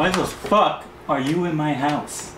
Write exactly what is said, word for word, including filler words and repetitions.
Why the fuck are you in my house?